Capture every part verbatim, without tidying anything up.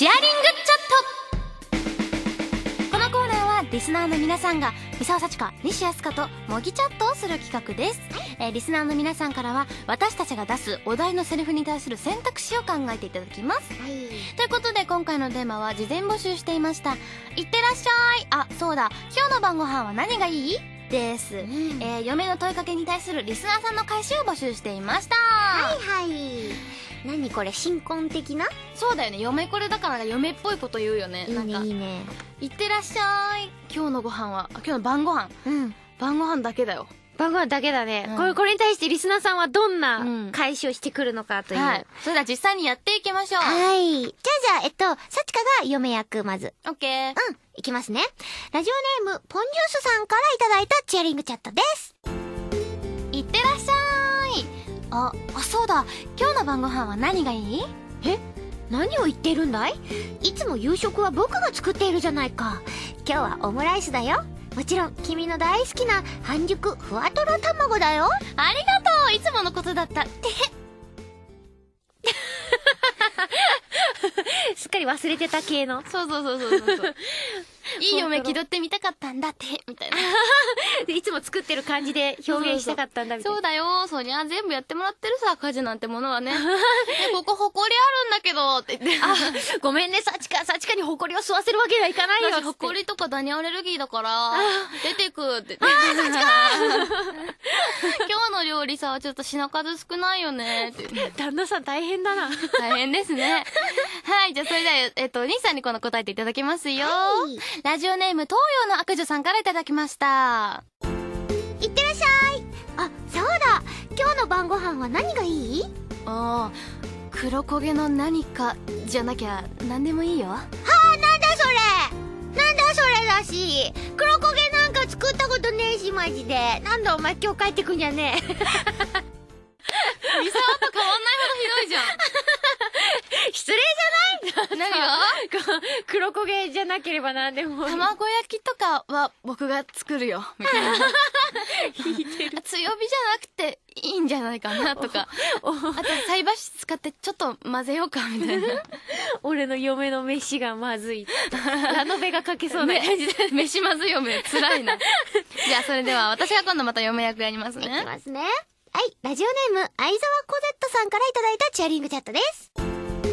シェアリングチャット。このコーナーはリスナーの皆さんが三沢幸香、西明日香と模擬チャットをする企画です、えー、リスナーの皆さんからは私たちが出すお題のセリフに対する選択肢を考えていただきます、はい、ということで今回のテーマは事前募集していました「いってらっしゃい」あ、そうだ、今日の晩ご飯は何がいいです、うん、えー、嫁の問いかけに対するリスナーさんの回収を募集していました。はいはい、何これ、新婚的な。そうだよね、嫁これだから嫁っぽいこと言うよね。いいね、なんかいいね。いってらっしゃい、今日のご飯は、今日の晩ご飯、うん、晩ご飯だけだよ。晩ご飯だけだね、うん、これ、これに対してリスナーさんはどんな返しをしてくるのかという、うん、はい、それでは実際にやっていきましょう。はい、じゃあじゃあえっとさちかが嫁役、まずオッケー、うん、いきますね。ラジオネームポンジュースさんからいただいたチェアリングチャットです。いってらっしゃい、あ、あ、そうだ、今日の晩ご飯は何がいい？え？何を言ってるんだい？いつも夕食は僕が作っているじゃないか。今日はオムライスだよ。もちろん君の大好きな半熟ふわとろ卵だよ。ありがとう、いつものことだったってすっかり忘れてた系の。そうそうそうそうそうそういい嫁気取ってみたかったんだってみたいなでいつも作ってる感じで表現したかったんだみたいな。そうだよ、そりゃ全部やってもらってるさ、家事なんてものはねここほこりあるんだけどって言ってあ、ごめんねさちか、さちかにほこりを吸わせるわけにはいかないよ。ほこりとかダニアレルギーだから出てくってあーさちか今日の料理さ、ちょっと品数少ないよねって旦那さん大変だな大変ですねはい、じゃあそれではえっとお兄さんにこの答えていただきますよ、はい。ラジオネーム東洋の悪女さんからいただきました。いってらっしゃい、あ、そうだ、今日の晩ご飯は何がいい？ああ、黒焦げの何かじゃなきゃ何でもいいよ。はあ、なんだそれ、なんだそれだし、黒焦げなんか作ったことねえし、マジで。なんだお前、今日帰ってくんじゃねえミサワと変わんないほどひどいじゃん失礼じゃない？何が黒焦げじゃなければ何でも。卵焼きとかは僕が作るよみたいな強火じゃなくていいんじゃないかなとか、あと菜箸使ってちょっと混ぜようかみたいな俺の嫁の飯がまずいラノベがかけそうな感じで飯まずい嫁つらいなじゃあそれでは私が今度また嫁役やりますね。いきますね。はい、ラジオネーム相沢コゼットさんからいただいたチェアリングチャットです。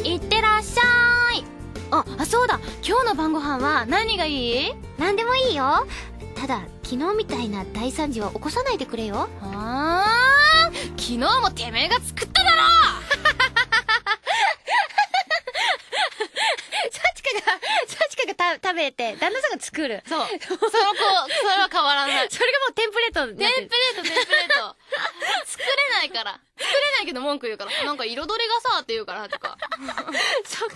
いってらっしゃい、あ、あ、そうだ、今日の晩ご飯は何がいい？何でもいいよ。ただ昨日みたいな大惨事は起こさないでくれよ。あー、昨日もてめえが作っただろさちかがさちかが食べて旦那さんが作る。そう、その子、それは変わらないそれがもうテンプレート。テンプレート、テンプレート作れないから。作れないけど文句言うから。なんか彩りがさ、って言うから、とか。そうか。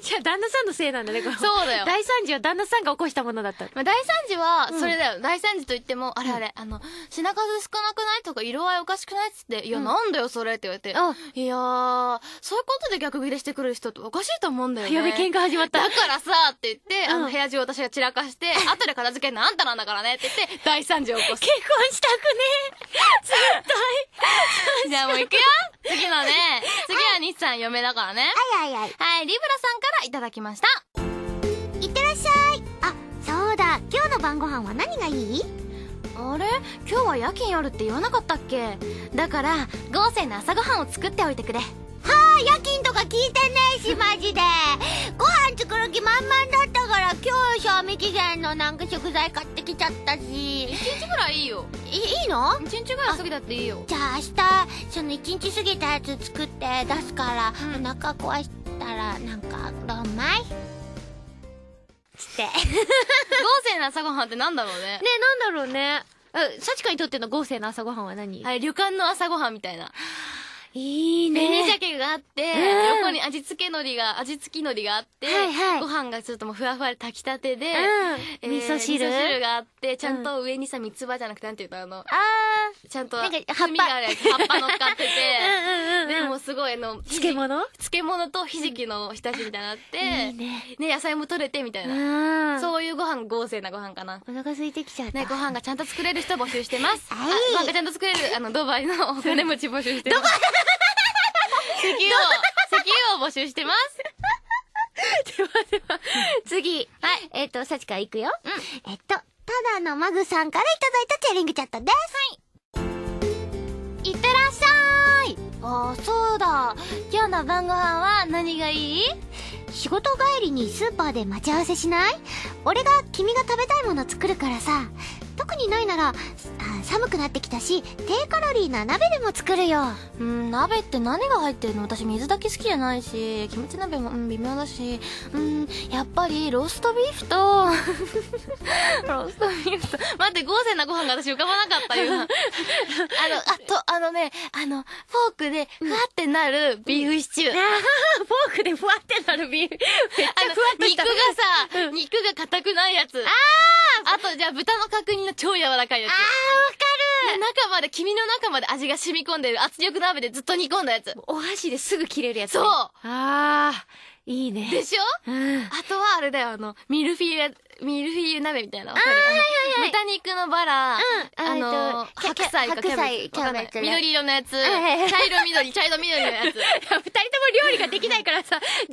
じゃあ旦那さんのせいなんだね、これ。そうだよ。大惨事は旦那さんが起こしたものだった。まあ、大惨事は、それだよ。うん、大惨事といっても、あれあれ、あの、品数少なくないとか、色合いおかしくないっつって、いや、うん、なんだよ、それって言われて。いやー、そういうことで逆ギレしてくる人っておかしいと思うんだよね。やべ、喧嘩始まった。だからさ、って言って、あの、部屋中私が散らかして、うん、後で片付けるのあんたなんだからね、って言って、大惨事を起こす。結婚したくねえ。絶対。じゃあもう行くよ次のね。次は西さん嫁だからね。はいはいはい。はい、リブラさんからいただきました。いってらっしゃい。あ、そうだ。今日の晩ご飯は何がいい？あれ？今日は夜勤やるって言わなかったっけ？だから、豪勢の朝ごはんを作っておいてくれ。はあ、夜勤とか聞いてねえし、マジで。ご飯作る気満々だったから、今日賞味期限のなんか食材買ってきちゃったし。一日ぐらいいいよ。い、いいの？一日ぐらい過ぎたっていいよ。じゃあ明日、その一日過ぎたやつ作って出すから、うん、お腹壊したら、なんか、どんまいつって。豪勢な朝ごはんってなんだろうね。ね、なんだろうね。さちかにとっての豪勢な朝ごはんは何？はい、旅館の朝ごはんみたいな。いいね。紅鮭があって、うん、横に味付け海苔が、味付き海苔があって、はいはい、ご飯がちょっともうふわふわで炊きたてで、うん、味噌汁、味噌汁があって、ちゃんと上にさ、三つ葉じゃなくて、なんていうの、あの、あー、ちゃんと、なんか葉っぱがあるやつ、葉っぱ乗っかってて、うんうんうん、でもすごい、あの、漬物漬物とひじきのひたしみたいなのあって、うん、いいね。ね、野菜も取れてみたいな。そういうご飯、豪勢なご飯かな。お腹空いてきちゃった。ね、ご飯がちゃんと作れる人募集してます。はい。ご飯がちゃんと作れる、あの、ドバイのお金持ち募集してます。石油を、石油を募集してます。では、えっと、さちからいくよ。うん、えっと、ただのマグさんからいただいたチェリングチャットです。はい。いってらっしゃい。ああ、そうだ。今日の晩ご飯は何がいい？仕事帰りにスーパーで待ち合わせしない？俺が君が食べたいもの作るからさ。特にないなら、寒くなってきたし、低カロリーな鍋でも作るよ。うん、鍋って何が入ってるの？私水炊き好きじゃないし、キムチ鍋も、うん、微妙だし、うん、やっぱりローストビーフと、ローストビーフと、待って、豪勢なご飯が私浮かばなかったよ。あの、あと、あのね、あの、フォークでふわってなるビーフシチュー。うん、フォークでふわってなるビーフ。めっちゃふわってした。あの、肉がさ、肉が硬くないやつ。ああと、じゃあ豚の角煮の超柔らかいやつ。ああ、わかる。中まで、黄身の中まで味が染み込んでる圧力鍋でずっと煮込んだやつ。お箸ですぐ切れるやつ、ね。そう。ああ、いいね。でしょ？うん。あとはあれだよ、あの、ミルフィーユ、ミルフィーユ鍋みたいな。わかる？あの、豚肉のバラ、うん、あの、白菜かキャベツ。緑色のやつ。茶色緑、茶色緑のやつ。二人とも料理ができないからさ、全然野菜の名前が出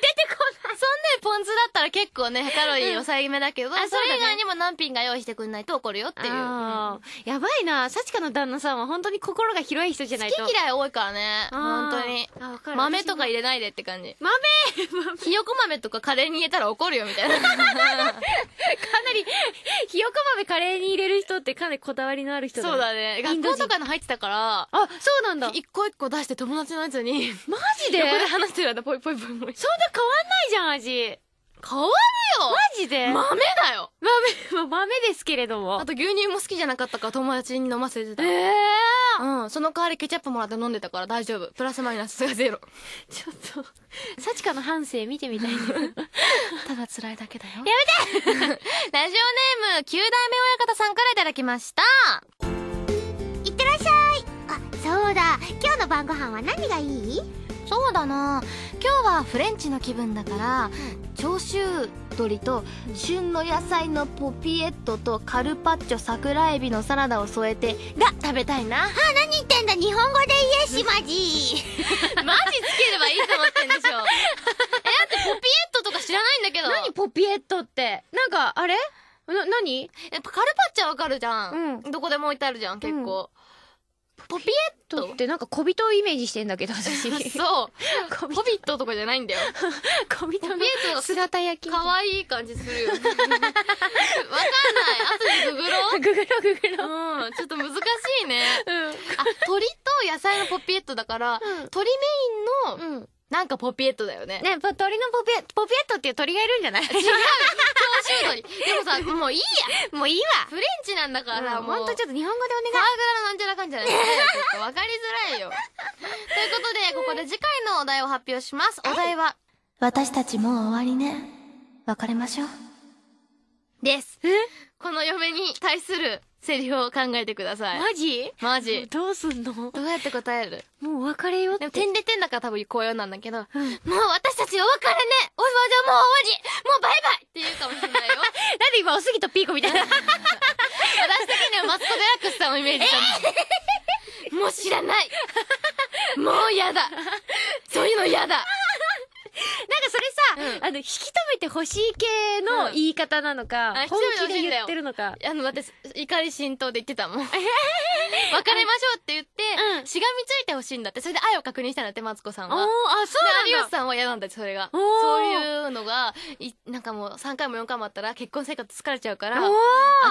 てこない。そんね、ポン酢だったら結構ね、カロリー抑えめだけど、それ以外にも何品か用意してくんないと怒るよっていう。やばいな、さちかの旦那さんは本当に心が広い人じゃないと。好き嫌い多いからね、本当に。豆とか入れないでって感じ。豆！ひよこ豆とかカレーに入れたら怒るよ。みたいな。かなり、ひよこ豆カレーに入れる人ってかなりこだわりのある人だね。そうだね。学校とかの入ってたから。あ、そうなんだ。一個一個出して友達のやつに。マジで？横で話してる間、ぽいぽいぽいぽい。そんな変わんないじゃん、味。変わるよ！マジで？豆だよ！豆、豆ですけれども。あと牛乳も好きじゃなかったから友達に飲ませてた。えー、うん。その代わりケチャップもらって飲んでたから大丈夫。プラスマイナスがゼロ。ちょっと。さちかの半生見てみたいな。ただ辛いだけだよ。やめて！ラジオネーム、きゅう代目親方さんからいただきました。いってらっしゃい。あ、そうだ。今日の晩ご飯は何がいい？そうだな。今日はフレンチの気分だから、長州鶏と旬の野菜のポピエットとカルパッチョ桜エビのサラダを添えてが食べたいな。あ、何言ってんだ。日本語で言えし、マジ。マジつければいいと思ってんでしょ。え、だってポピエットとか知らないんだけど。何ポピエットって。なんか、あれな、何？やっぱカルパッチョわかるじゃん。うん、どこでも置いてあるじゃん、結構。うん、ポピエットってなんか小人をイメージしてんだけど、私。そう。ホビットとかじゃないんだよ。小人の姿焼き。かわいい感じするよ。わかんない。あとでググろう。ググろう、ググろう。うん。ちょっと難しいね。うん。あ、鳥と野菜のポピエットだから、鳥メインの、なんかポピエットだよね。ね、鳥のポピエット、ポピエットっていう鳥がいるんじゃない？違う。長州鳥。でもさ、もういいや。もういいわ。フレンチなんだから、もう。ほんとちょっと日本語でお願い。パーグラのなんちゃらかんじゃない。わかりづらいよ。ということで、ここで次回のお題を発表します。お題は、私たちもう終わりね。別れましょう。です。え？この嫁に対するセリフを考えてください。マジ？マジ。どうすんの？どうやって答える？もうお別れよって。でも点で点だから多分こういうなんだけど、うん、もう私たちお別れね。おい、じゃあもう終わり、もうバイバイって言うかもしれないよ。なんで今おすぎとピーコみたいな。私的にはマツコ・デラックスさんをイメージしたんです。えー、もう知らない。もうやだ。そういうのやだ。なんかそれさ、うん、あの、引き止めてほしい系の言い方なのか、うん、本気で言ってるのか。あの、私、怒り浸透で言ってたもん。別れましょうって言って、うん、しがみついてほしいんだって。それで愛を確認したんだって、マツコさんは。おー、あ、そうなんだ。有吉さんは嫌なんだって、それが。そういうのが、い、なんかもうさんかいもよんかいもあったら結婚生活疲れちゃうから、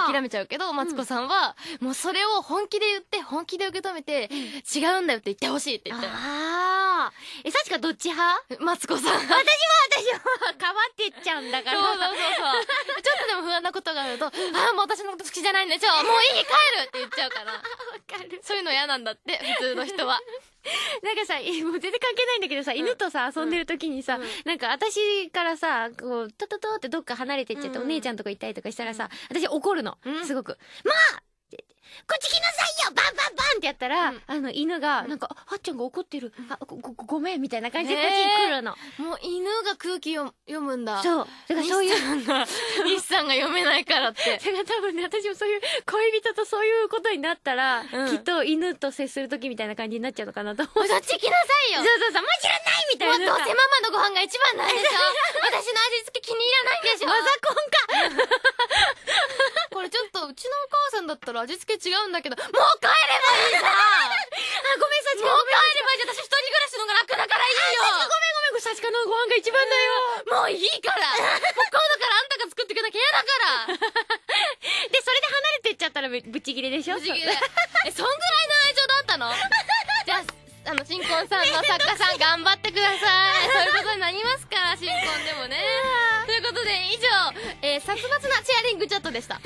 諦めちゃうけど、マツコさんは、うん、もうそれを本気で言って、本気で受け止めて、違うんだよって言ってほしいって言って。あー。え、さちかどっち派？マツコさん。私も私も変わってっちゃうんだから。そうそうそうそう。ちょっとでも不安なことがあると、ああ、もう私のこと好きじゃないんでしょ。もういい、帰るって言っちゃうから。わかる。そういうの嫌なんだって、普通の人は。なんかさ、もう全然関係ないんだけどさ、うん、犬とさ、遊んでる時にさ、うん、なんか私からさ、こう、トトトってどっか離れてっちゃって、うん、お姉ちゃんとか行ったりとかしたらさ、私怒るの。うん、すごく。まあってこっち来なさいよバンバンバンってやったら、うん、あの犬がなんか、うん、はっちゃんが怒ってる、うん、あ ご, ご, ごめんみたいな感じでこっちに来るの、えー、もう犬が空気読むんだ。そうだからそういう西さんが読めないからってだから多分ね、私もそういう恋人とそういうことになったら、うん、きっと犬と接する時みたいな感じになっちゃうのかなと思う。そっち来なさいよ、そうそうそう、もちろんないみたいな。どうせママのご飯が一番なんでしょ私の味付け気に入らないんでしょマザコンかこれちょっとうちのお母さんだったら味付け違うんだけど、もう帰ればいいじゃんあ、ごめん、さちか、もう帰ればいいじゃん、私一人暮らしの方が楽だからいいよ。ごめんごめん、さちかのご飯が一番だよ。もういいからもう今度からあんたが作ってくれなきゃ嫌だからで、それで離れてっちゃったらぶち切れでしょ。ぶち切れ。え、そんぐらいの愛情だったのじゃああの新婚さんの作家さん頑張ってくださいそういうことになりますから、新婚でもねということで以上、えー、殺伐なチェアリングチャットでした